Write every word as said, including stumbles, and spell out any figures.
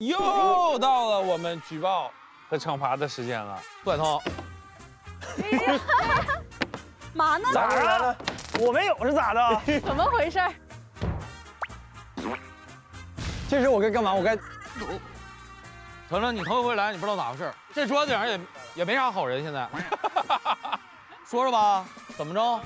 又到了我们举报和惩罚的时间了，段通。嘛呢？咋来了？我没有是咋的？怎么回事？这是我该干嘛？我该。程程，你头一回来，你不知道咋回事。这桌子上也也没啥好人，现在。说说吧，怎么着？